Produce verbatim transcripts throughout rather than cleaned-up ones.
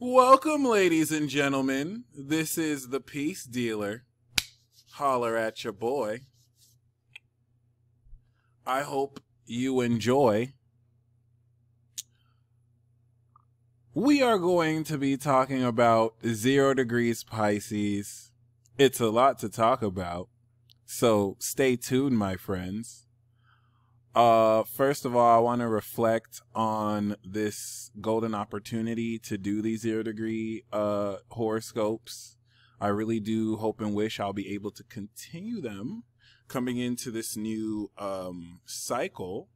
Welcome, ladies and gentlemen. This is The Peace Dealer. Holler at your boy. I hope you enjoy. We are going to be talking about zero degrees Pisces. It's a lot to talk about, so stay tuned, my friends. Uh, first of all, I want to reflect on this golden opportunity to do these zero degree uh, horoscopes. I really do hope and wish I'll be able to continue them coming into this new um, cycle.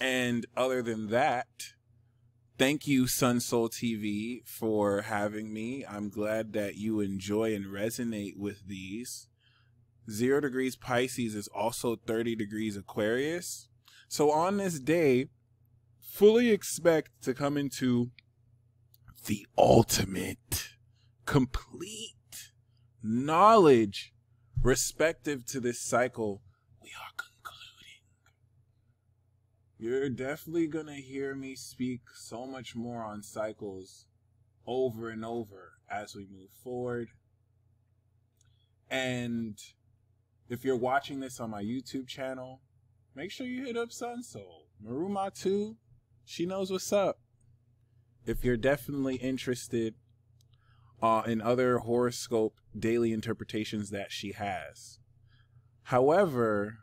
And other than that, thank you, Sun Soul T V, for having me. I'm glad that you enjoy and resonate with these. Zero degrees Pisces is also thirty degrees Aquarius. So on this day, fully expect to come into the ultimate, complete knowledge respective to this cycle we are concluding. You're definitely going to hear me speak so much more on cycles over and over as we move forward. And if you're watching this on my YouTube channel, make sure you hit up Sun Soul. Maruma too, she knows what's up. If you're definitely interested uh, in other horoscope daily interpretations that she has. However,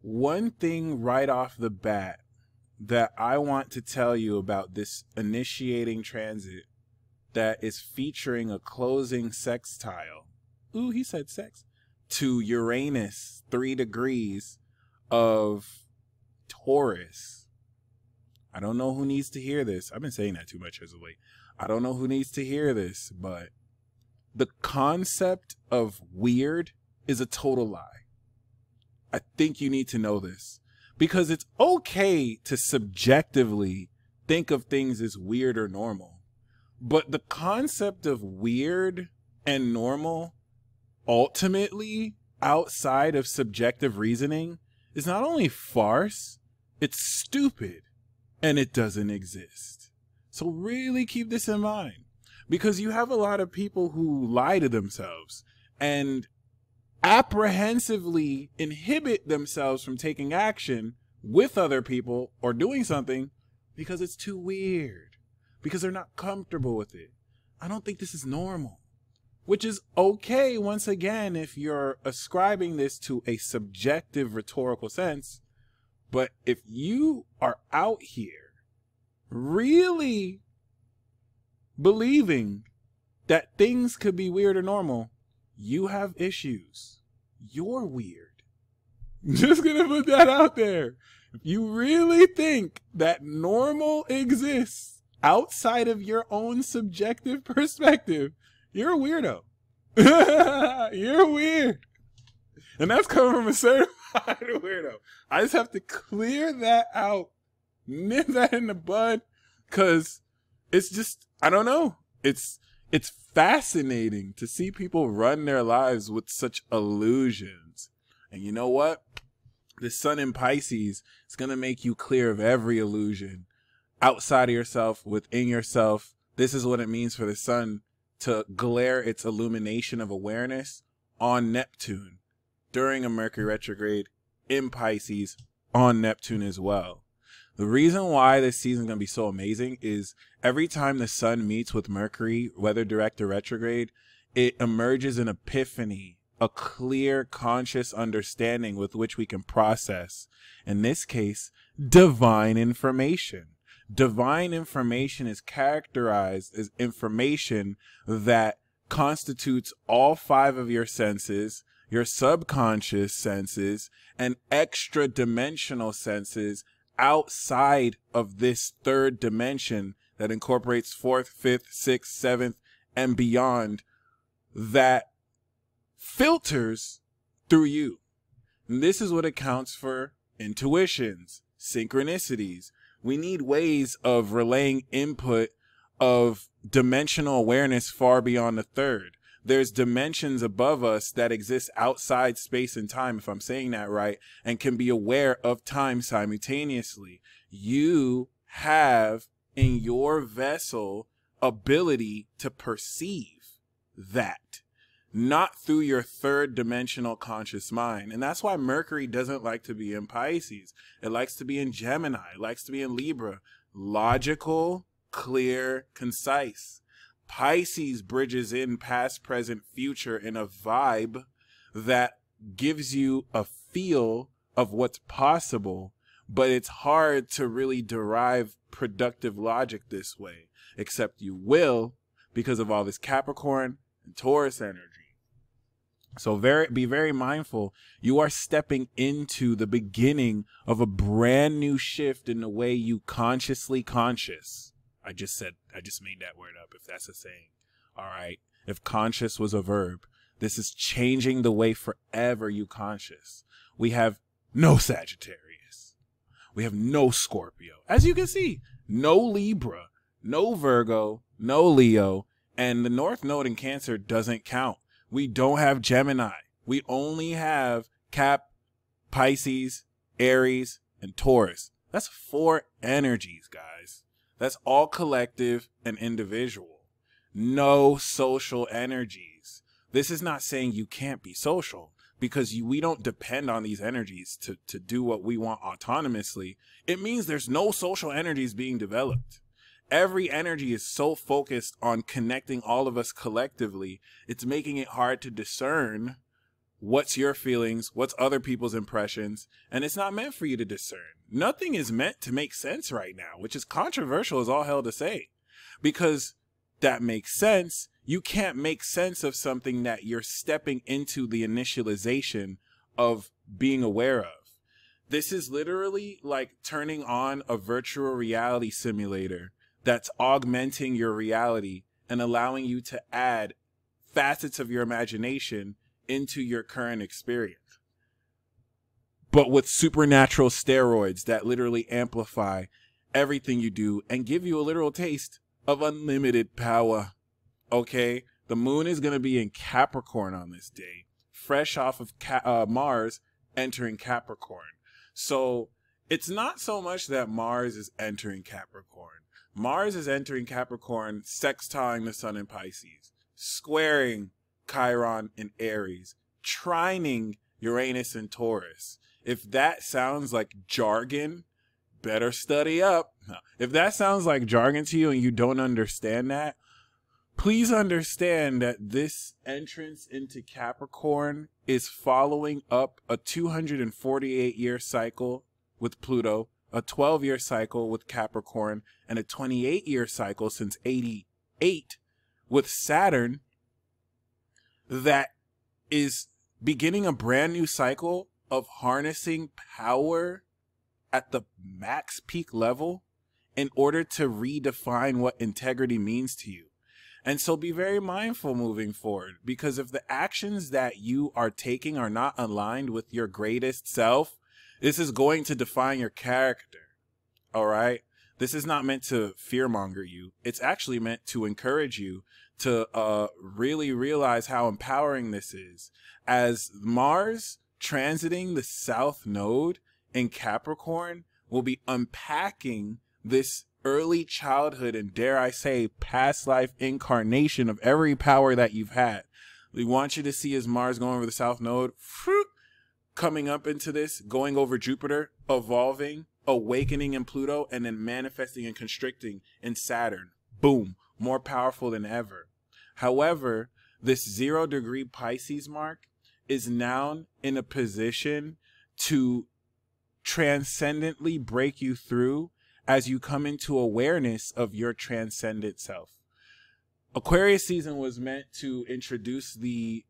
one thing right off the bat that I want to tell you about this initiating transit that is featuring a closing sextile. Ooh, he said sex. To Uranus, three degrees of Taurus. I don't know who needs to hear this. I've been saying that too much as of late. I don't know who needs to hear this, but the concept of weird is a total lie. I think you need to know this because it's okay to subjectively think of things as weird or normal, but the concept of weird and normal ultimately, outside of subjective reasoning, is not only farce, it's stupid, and it doesn't exist. So really keep this in mind, because you have a lot of people who lie to themselves and apprehensively inhibit themselves from taking action with other people or doing something because it's too weird, because they're not comfortable with it. I don't think this is normal. Which is okay, once again, if you're ascribing this to a subjective rhetorical sense. But if you are out here really believing that things could be weird or normal, you have issues. You're weird. Just gonna put that out there. If you really think that normal exists outside of your own subjective perspective, you're a weirdo. You're weird. And that's coming from a certified weirdo. I just have to clear that out, nip that in the bud, because it's just, I don't know. It's, it's fascinating to see people run their lives with such illusions. And you know what? The sun in Pisces is going to make you clear of every illusion outside of yourself, within yourself. This is what it means for the sun to glare its illumination of awareness on Neptune during a Mercury retrograde in Pisces on Neptune as well. The reason why this season is going to be so amazing is every time the sun meets with Mercury, whether direct or retrograde, it emerges an epiphany, a clear, conscious understanding with which we can process, in this case, divine information. Divine information is characterized as information that constitutes all five of your senses, your subconscious senses, and extra dimensional senses outside of this third dimension that incorporates fourth, fifth, sixth, seventh, and beyond, that filters through you. And this is what accounts for intuitions, synchronicities. We need ways of relaying input of dimensional awareness far beyond the third. There's dimensions above us that exist outside space and time, if I'm saying that right, and can be aware of time simultaneously. You have in your vessel ability to perceive that, not through your third dimensional conscious mind. And that's why Mercury doesn't like to be in Pisces. It likes to be in Gemini. It likes to be in Libra. Logical, clear, concise. Pisces bridges in past, present, future in a vibe that gives you a feel of what's possible, but it's hard to really derive productive logic this way, except you will, because of all this Capricorn and Taurus energy. So very, be very mindful. You are stepping into the beginning of a brand new shift in the way you consciously conscious. I just said, I just made that word up, if that's a saying. All right. If conscious was a verb, this is changing the way forever you conscious. We have no Sagittarius. We have no Scorpio. As you can see, no Libra, no Virgo, no Leo, and the North Node in Cancer doesn't count. We don't have Gemini. We only have Cap, Pisces, Aries, and Taurus. That's four energies, guys. That's all collective and individual. No social energies. This is not saying you can't be social, because you, we don't depend on these energies to, to do what we want autonomously. It means there's no social energies being developed. Every energy is so focused on connecting all of us collectively, it's making it hard to discern what's your feelings, what's other people's impressions, and it's not meant for you to discern. Nothing is meant to make sense right now, which is controversial as all hell to say, because that makes sense. You can't make sense of something that you're stepping into the initialization of being aware of. This is literally like turning on a virtual reality simulator that's augmenting your reality and allowing you to add facets of your imagination into your current experience, but with supernatural steroids that literally amplify everything you do and give you a literal taste of unlimited power. Okay, the moon is going to be in Capricorn on this day, fresh off of Ca uh, Mars entering Capricorn. So it's not so much that Mars is entering Capricorn. Mars is entering Capricorn, sextiling the sun in Pisces, squaring Chiron in Aries, trining Uranus in Taurus. If that sounds like jargon, better study up. If that sounds like jargon to you and you don't understand that, please understand that this entrance into Capricorn is following up a two hundred forty-eight year cycle with Pluto, a twelve year cycle with Capricorn, and a twenty-eight year cycle since eighty-eight with Saturn, that is beginning a brand new cycle of harnessing power at the max peak level in order to redefine what integrity means to you. And so be very mindful moving forward, because if the actions that you are taking are not aligned with your greatest self, this is going to define your character. All right. This is not meant to fearmonger you. It's actually meant to encourage you to uh, really realize how empowering this is. As Mars transiting the South Node in Capricorn will be unpacking this early childhood and, dare I say, past life incarnation of every power that you've had. We want you to see as Mars going over the South Node, coming up into this, going over Jupiter, evolving, awakening in Pluto, and then manifesting and constricting in Saturn. Boom. More powerful than ever. However, this zero degree Pisces mark is now in a position to transcendently break you through as you come into awareness of your transcendent self. Aquarius season was meant to introduce the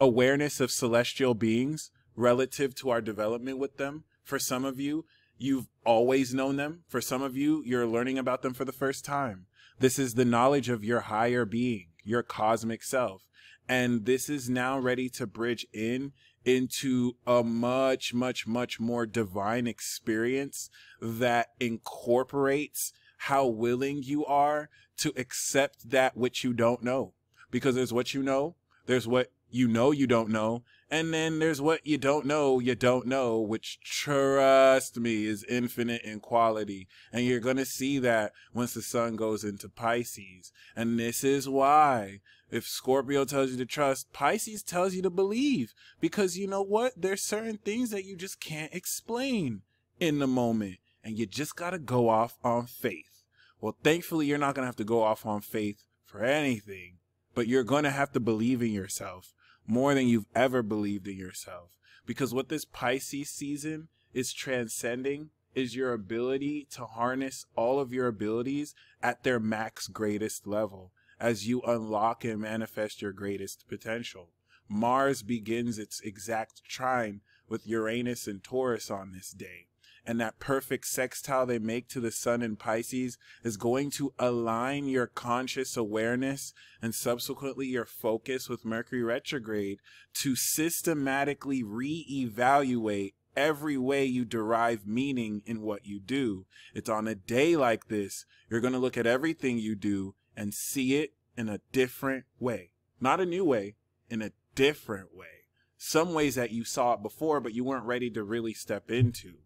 awareness of celestial beings relative to our development with them. For some of you, you've always known them. For some of you, you're learning about them for the first time. This is the knowledge of your higher being, your cosmic self. And this is now ready to bridge in into a much, much, much more divine experience that incorporates how willing you are to accept that which you don't know. Because there's what you know, there's what you know you don't know, And then there's what you don't know, you don't know, which, trust me, is infinite in quality. And you're going to see that once the sun goes into Pisces. And this is why if Scorpio tells you to trust, Pisces tells you to believe. Because you know what? There's certain things that you just can't explain in the moment. And you just got to go off on faith. Well, thankfully, you're not going to have to go off on faith for anything. But you're going to have to believe in yourself more than you've ever believed in yourself. Because what this Pisces season is transcending is your ability to harness all of your abilities at their max greatest level as you unlock and manifest your greatest potential. Mars begins its exact trine with Uranus and Taurus on this day. And that perfect sextile they make to the sun in Pisces is going to align your conscious awareness and subsequently your focus with Mercury retrograde to systematically reevaluate every way you derive meaning in what you do. It's on a day like this, you're going to look at everything you do and see it in a different way. Not a new way, in a different way. Some ways that you saw it before, but you weren't ready to really step into.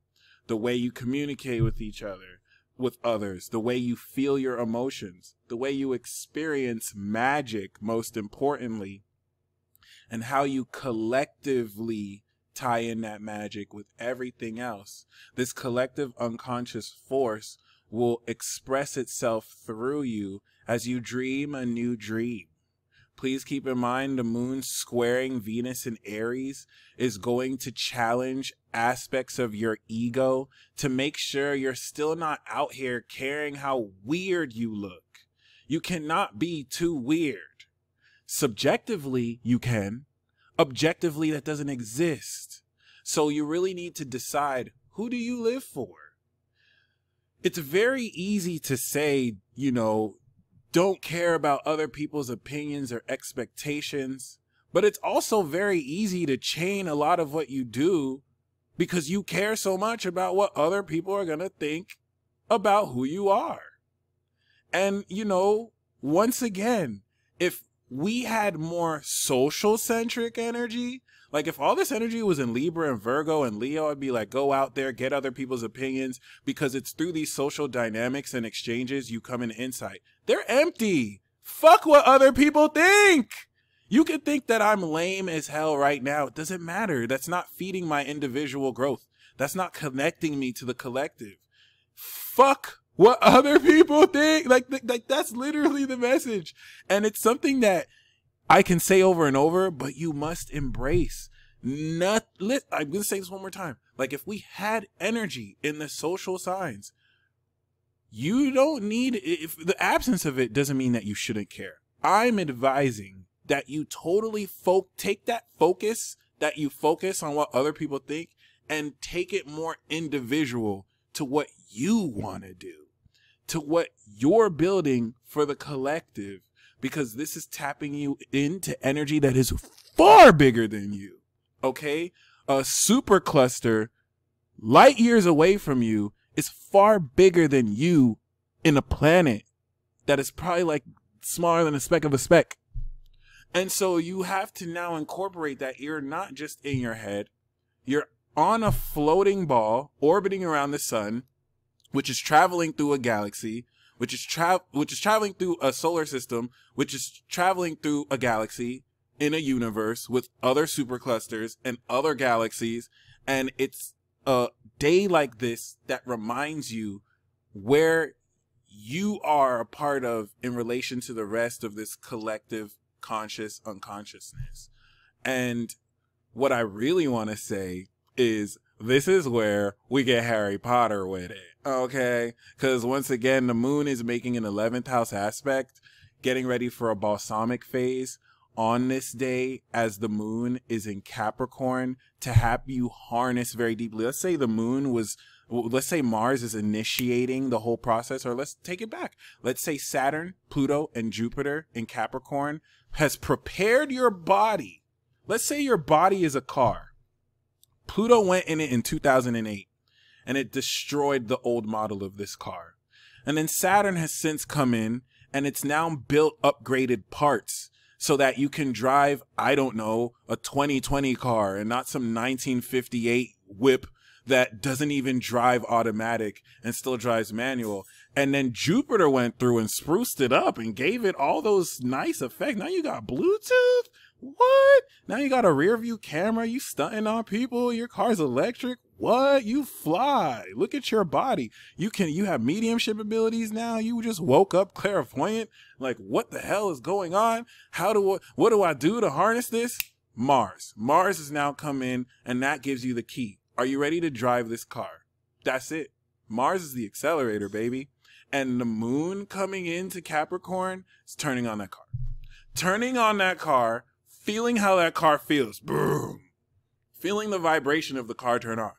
The way you communicate with each other, with others, the way you feel your emotions, the way you experience magic, most importantly, and how you collectively tie in that magic with everything else. This collective unconscious force will express itself through you as you dream a new dream. Please keep in mind the moon squaring Venus in Aries is going to challenge aspects of your ego to make sure you're still not out here caring how weird you look. You cannot be too weird. Subjectively, you can. Objectively, that doesn't exist. So you really need to decide, who do you live for? It's very easy to say, you know, don't care about other people's opinions or expectations. But it's also very easy to chain a lot of what you do because you care so much about what other people are going to think about who you are. And, you know, once again, if we had more social centric energy, like if all this energy was in Libra and Virgo and Leo, I'd be like, go out there, get other people's opinions, because it's through these social dynamics and exchanges you come in insight. They're empty. Fuck what other people think. You can think that I'm lame as hell right now. It doesn't matter. That's not feeding my individual growth. That's not connecting me to the collective. Fuck what other people think. Like, like that's literally the message. And it's something that I can say over and over, but you must embrace. Not, let, I'm going to say this one more time. Like, if we had energy in the social signs, you don't need, if the absence of it doesn't mean that you shouldn't care. I'm advising that you totally fo- take that focus, that you focus on what other people think, and take it more individual to what you want to do, to what you're building for the collective. Because this is tapping you into energy that is far bigger than you, okay? A supercluster light years away from you is far bigger than you in a planet that is probably like smaller than a speck of a speck. And so you have to now incorporate that you're not just in your head. You're on a floating ball orbiting around the sun, which is traveling through a galaxy, which is tra- which is traveling through a solar system, which is traveling through a galaxy in a universe with other superclusters and other galaxies. And it's a day like this that reminds you where you are a part of in relation to the rest of this collective conscious unconsciousness. And what I really want to say is, this is where we get Harry Potter with it, okay? Because once again, the moon is making an eleventh house aspect, getting ready for a balsamic phase on this day as the moon is in Capricorn to have you harness very deeply. Let's say the moon was, let's say Mars is initiating the whole process, or let's take it back. Let's say Saturn, Pluto, and Jupiter in Capricorn has prepared your body. Let's say your body is a car. Pluto went in it in two thousand eight, and it destroyed the old model of this car. And then Saturn has since come in, and it's now built upgraded parts. so that you can drive, I don't know, a twenty twenty car and not some nineteen fifty-eight whip that doesn't even drive automatic and still drives manual. And then Jupiter went through and spruced it up and gave it all those nice effects. Now you got Bluetooth? What? Now you got a rear view camera. You stunting on people. Your car's electric. What? You fly. Look at your body. You can, you have mediumship abilities now. You just woke up clairvoyant. Like, what the hell is going on? How do, what do I do to harness this? Mars. Mars has now come in, and that gives you the key. Are you ready to drive this car? That's it. Mars is the accelerator, baby. And the moon coming into Capricorn is turning on that car. Turning on that car, feeling how that car feels. Boom. Feeling the vibration of the car turn on.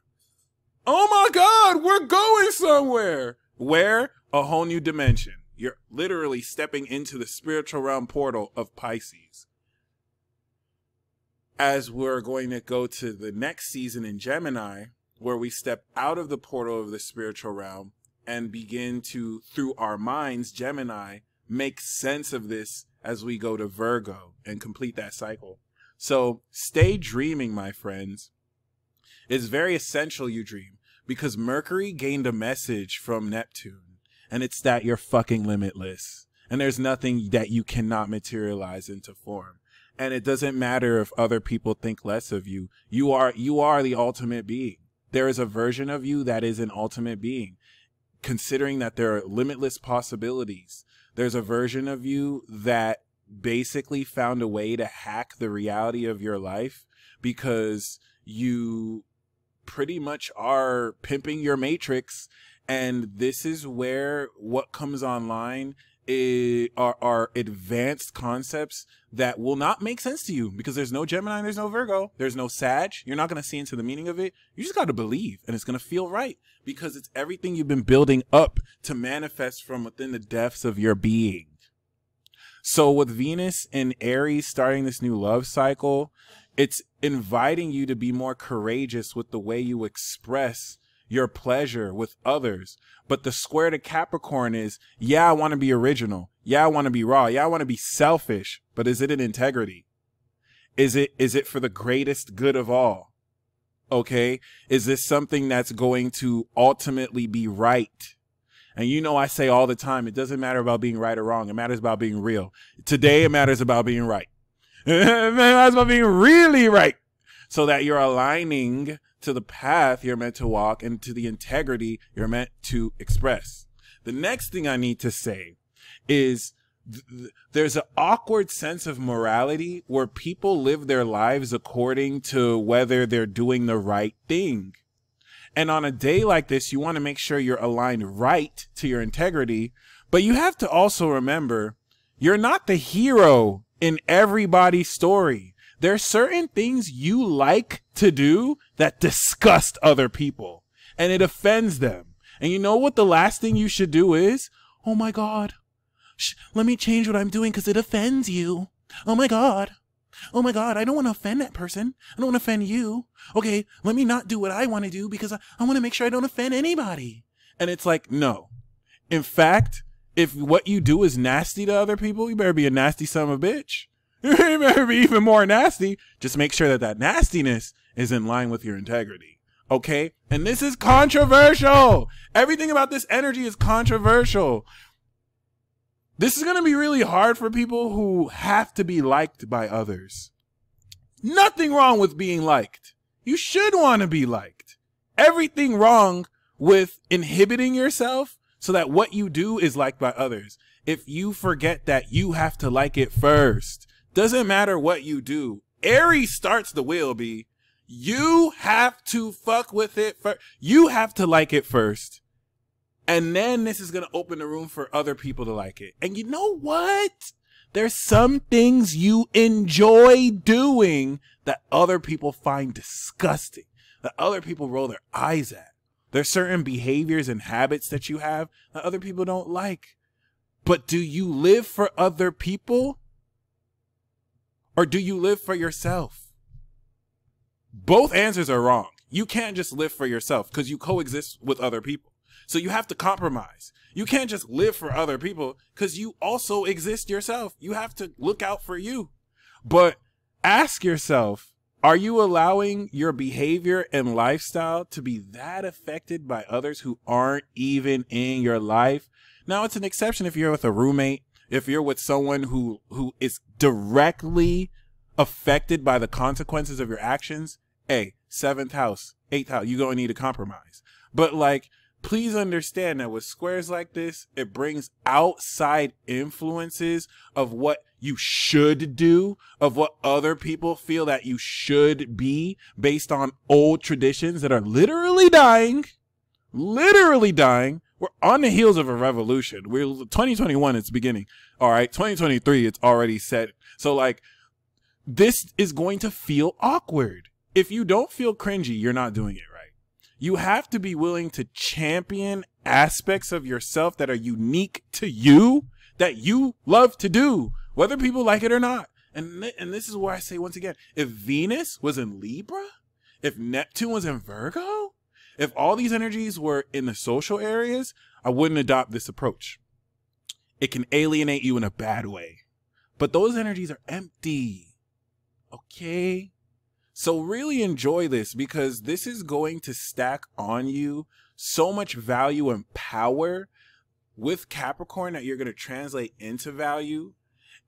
Oh my God, we're going somewhere. Where? A whole new dimension. You're literally stepping into the spiritual realm portal of Pisces. As we're going to go to the next season in Gemini, where we step out of the portal of the spiritual realm and begin to, through our minds, Gemini, make sense of this as we go to Virgo and complete that cycle. So stay dreaming, my friends. It's very essential you dream, because Mercury gained a message from Neptune, and it's that you're fucking limitless, and there's nothing that you cannot materialize into form. And it doesn't matter if other people think less of you. You are, you are the ultimate being. There is a version of you that is an ultimate being, considering that there are limitless possibilities. There's a version of you that basically found a way to hack the reality of your life, because you pretty much are pimping your matrix. And this is where what comes online is, are, are advanced concepts that will not make sense to you, because there's no Gemini, there's no Virgo, there's no Sag. You're not going to see into the meaning of it. You just got to believe, and it's going to feel right, because it's everything you've been building up to manifest from within the depths of your being. So with Venus and Aries starting this new love cycle, it's inviting you to be more courageous with the way you express your pleasure with others. But the square to Capricorn is, yeah, I want to be original. Yeah, I want to be raw. Yeah, I want to be selfish. But is it in integrity? Is it, is it for the greatest good of all? Okay. Is this something that's going to ultimately be right? And you know, I say all the time, it doesn't matter about being right or wrong. It matters about being real. Today, it matters about being right. It matters about being really right, so that you're aligning to the path you're meant to walk and to the integrity you're meant to express. The next thing I need to say is th th there's an awkward sense of morality where people live their lives according to whether they're doing the right thing. And on a day like this, you want to make sure you're aligned right to your integrity, but you have to also remember you're not the hero in everybody's story. There are certain things you like to do that disgust other people, and it offends them. And you know what the last thing you should do is? Oh my God, Shh, let me change what I'm doing because it offends you. Oh my God. Oh my God, I don't want to offend that person. I don't want to offend you. Okay, let me not do what I want to do because I, I want to make sure I don't offend anybody. And it's like, no. In fact, if what you do is nasty to other people, you better be a nasty son of a bitch. You better be even more nasty. Just make sure that that nastiness is in line with your integrity. Okay? And this is controversial. Everything about this energy is controversial. This is going to be really hard for people who have to be liked by others. Nothing wrong with being liked. You should want to be liked. Everything wrong with inhibiting yourself so that what you do is liked by others. If you forget that you have to like it first. Doesn't matter what you do. Aries starts the wheel, B. You have to fuck with it first. You have to like it first. And then this is going to open the room for other people to like it. And you know what? There's some things you enjoy doing that other people find disgusting, that other people roll their eyes at. There's certain behaviors and habits that you have that other people don't like. But do you live for other people? Or do you live for yourself? Both answers are wrong. You can't just live for yourself because you coexist with other people. So you have to compromise. You can't just live for other people because you also exist yourself. You have to look out for you. But ask yourself, are you allowing your behavior and lifestyle to be that affected by others who aren't even in your life? Now, it's an exception if you're with a roommate, if you're with someone who, who is directly affected by the consequences of your actions. Hey, seventh house, eighth house, you're going to need a compromise. But like, please understand that with squares like this, it brings outside influences of what you should do, of what other people feel that you should be based on old traditions that are literally dying, literally dying. We're on the heels of a revolution. We're twenty twenty-one, it's beginning. All right, twenty twenty-three, it's already set. So like, this is going to feel awkward. If you don't feel cringy, you're not doing it right. You have to be willing to champion aspects of yourself that are unique to you, that you love to do, whether people like it or not. And, th and this is where I say once again, if Venus was in Libra, if Neptune was in Virgo, if all these energies were in the social areas, I wouldn't adopt this approach. It can alienate you in a bad way. But those energies are empty. Okay? So really enjoy this, because this is going to stack on you so much value and power with Capricorn that you're going to translate into value.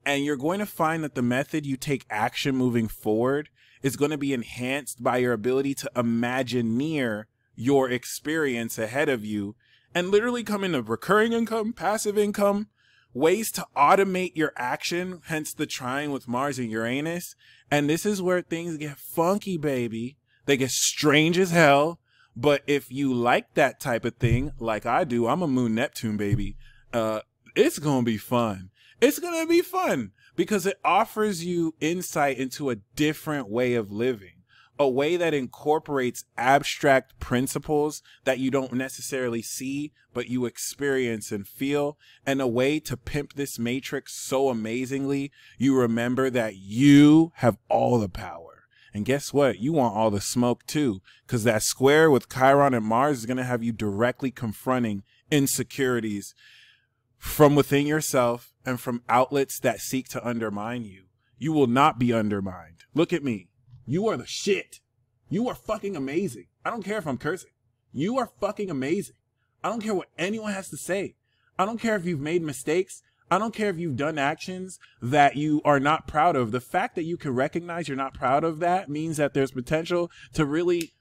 And you're going to find that the method you take action moving forward is going to be enhanced by your ability to imagineer your experience ahead of you and literally come into recurring income, passive income, ways to automate your action, hence the trine with Mars and Uranus. And this is where things get funky, baby. They get strange as hell. But if you like that type of thing, like I do, I'm a Moon Neptune baby. Uh, it's going to be fun. It's going to be fun because it offers you insight into a different way of living, a way that incorporates abstract principles that you don't necessarily see, but you experience and feel, and a way to pimp this matrix so amazingly, you remember that you have all the power. And guess what? You want all the smoke too, because that square with Chiron and Mars is going to have you directly confronting insecurities from within yourself and from outlets that seek to undermine you. You will not be undermined. Look at me. You are the shit. You are fucking amazing. I don't care if I'm cursing. You are fucking amazing. I don't care what anyone has to say. I don't care if you've made mistakes. I don't care if you've done actions that you are not proud of. The fact that you can recognize you're not proud of that means that there's potential to really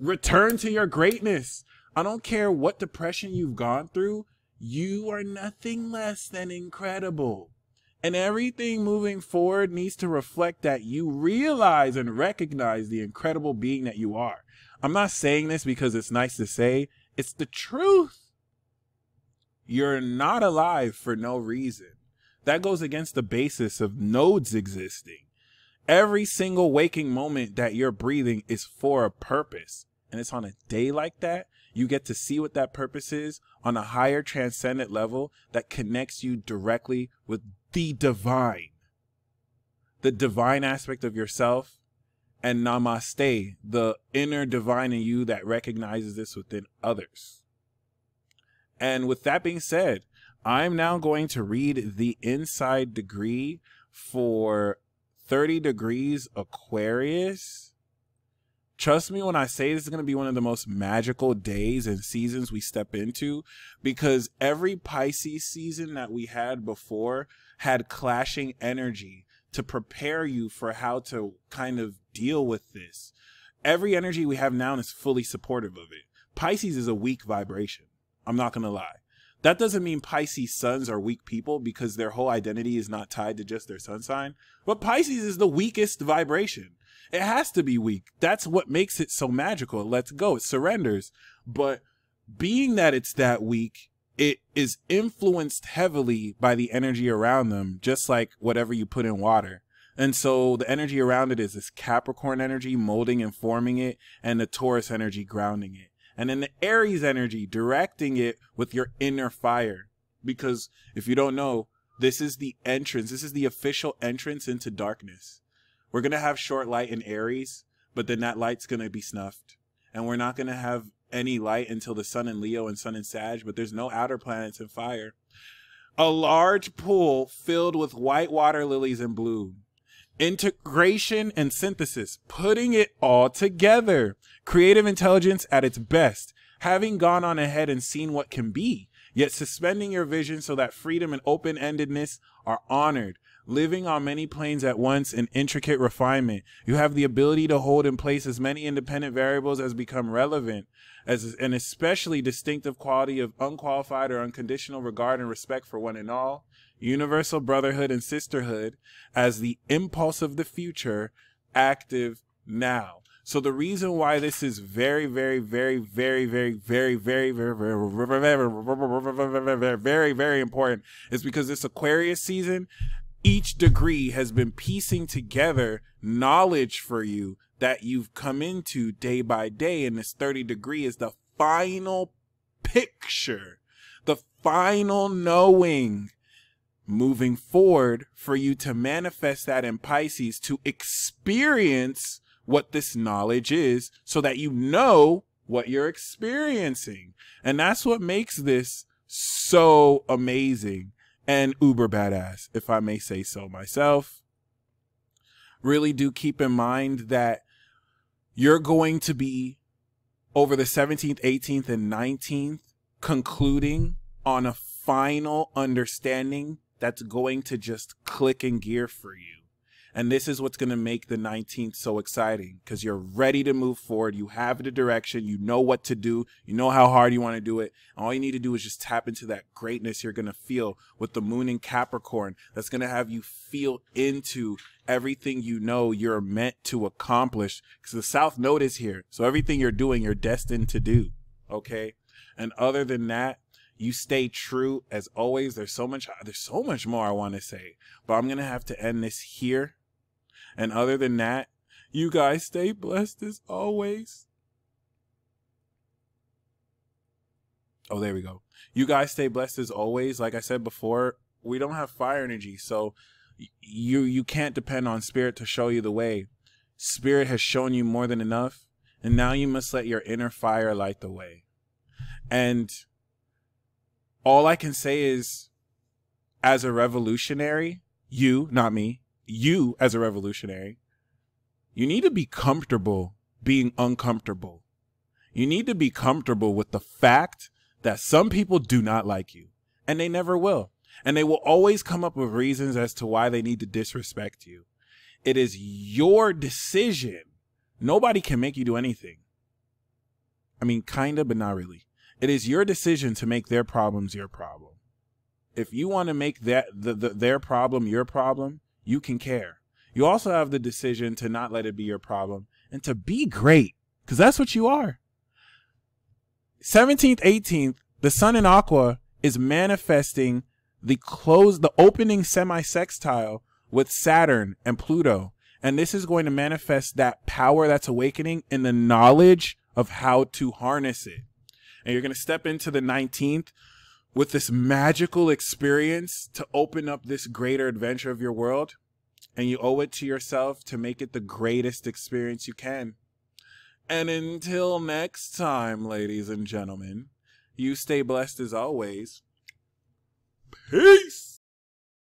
return to your greatness. I don't care what depression you've gone through. You are nothing less than incredible. And everything moving forward needs to reflect that you realize and recognize the incredible being that you are. I'm not saying this because it's nice to say. It's the truth. You're not alive for no reason. That goes against the basis of nodes existing. Every single waking moment that you're breathing is for a purpose. And it's on a day like that, you get to see what that purpose is on a higher transcendent level that connects you directly with the divine, the divine aspect of yourself, and namaste, the inner divine in you that recognizes this within others. And with that being said, I'm now going to read the inside degree for thirty degrees Aquarius. Trust me when I say this is going to be one of the most magical days and seasons we step into, because every Pisces season that we had before had clashing energy to prepare you for how to kind of deal with this. Every energy we have now is fully supportive of it. Pisces is a weak vibration. I'm not going to lie. That doesn't mean Pisces suns are weak people, because their whole identity is not tied to just their sun sign. But Pisces is the weakest vibration. It has to be weak. That's what makes it so magical. It lets go. It surrenders. But being that it's that weak, it is influenced heavily by the energy around them, just like whatever you put in water. And so the energy around it is this Capricorn energy molding and forming it, and the Taurus energy grounding it. And then the Aries energy, directing it with your inner fire. Because if you don't know, this is the entrance. This is the official entrance into darkness. We're going to have short light in Aries, but then that light's going to be snuffed. And we're not going to have any light until the sun in Leo and sun in Sag, but there's no outer planets in fire. A large pool filled with white water lilies in bloom. Integration and synthesis, putting it all together. Creative intelligence at its best, having gone on ahead and seen what can be, yet suspending your vision so that freedom and open-endedness are honored. Living on many planes at once in intricate refinement, you have the ability to hold in place as many independent variables as become relevant, as an especially distinctive quality of unqualified or unconditional regard and respect for one and all, universal brotherhood and sisterhood, as the impulse of the future, active now. So the reason why this is very, very, very, very, very, very, very, very, very, very, very important is because this Aquarius season, each degree has been piecing together knowledge for you that you've come into day by day. And this thirty degree is the final picture, the final knowing moving forward for you to manifest that in Pisces, to experience what this knowledge is so that you know what you're experiencing. And that's what makes this so amazing. And uber badass, if I may say so myself. Really do keep in mind that you're going to be over the seventeenth, eighteenth, and nineteenth concluding on a final understanding that's going to just click in gear for you. And this is what's going to make the nineteenth so exciting, because you're ready to move forward. You have the direction. You know what to do. You know how hard you want to do it. All you need to do is just tap into that greatness you're going to feel with the moon in Capricorn. That's going to have you feel into everything you know you're meant to accomplish, because the South Node is here. So everything you're doing, you're destined to do. Okay. And other than that, you stay true as always. There's so much, there's so much more I want to say, but I'm going to have to end this here. And other than that, you guys stay blessed as always. Oh, there we go. You guys stay blessed as always. Like I said before, we don't have fire energy, so you, you can't depend on spirit to show you the way. Spirit has shown you more than enough, and now you must let your inner fire light the way. And all I can say is, as a revolutionary, you, not me, you as a revolutionary, you need to be comfortable being uncomfortable. You need to be comfortable with the fact that some people do not like you, and they never will. And they will always come up with reasons as to why they need to disrespect you. It is your decision. Nobody can make you do anything. I mean, kinda, but not really. It is your decision to make their problems your problem. If you want to make that the, the, their problem your problem, you can care. You also have the decision to not let it be your problem and to be great, because that's what you are. seventeenth, eighteenth, the sun in Aqua is manifesting the close, the opening semi-sextile with Saturn and Pluto. And this is going to manifest that power that's awakening in the knowledge of how to harness it. And you're going to step into the nineteenth with this magical experience to open up this greater adventure of your world. And you owe it to yourself to make it the greatest experience you can. And until next time, ladies and gentlemen, you stay blessed as always. Peace.